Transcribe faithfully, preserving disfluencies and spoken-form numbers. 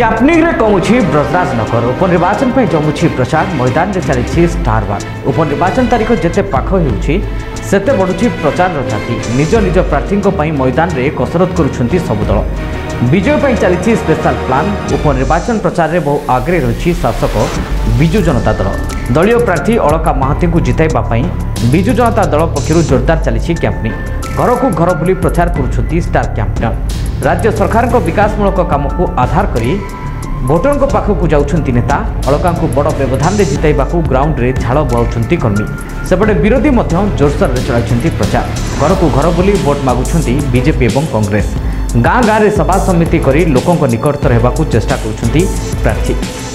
क्याप्निंग रे कमुछि ब्रजराजनगर उपनिर्वाचन पर जमुछि प्रचार मैदान रे चली स्टार वार उपनिर्वाचन तारीख जिते पाख होते बढ़ुची प्रचार राति निज निज प्रार्थी मैदान रे कसरत करुँच सबु दल विजय चली स्पेशल प्लान उपनिर्वाचन प्रचार रे बहु आगे रही शासक विजु जनता दल दलीय प्रार्थी अलका महांती को जिताई विजु जनता दल पक्षर जोरदार चली क्याप्निंग घर को घर बुली प्रचार करुँच स्टार क्याप्निंग राज्य सरकार को विकासमूलक काम को आधार करी भोटर को पाखक जाउछंती नेता अलका को बड़ व्यवधान रे जिताइबाकू ग्राउंड रे झाड़ बुआउछंती कर्मी सेपटे विरोधी मध्य जोरसोर रे चलाउछंती प्रचार घर को घर बोली वोट मागुछंती बीजेपी एवं कांग्रेस गाँ गाँव में सभा समिति करी लोकों निकटतर होबाकू चेष्टा करुछंती प्रार्थी।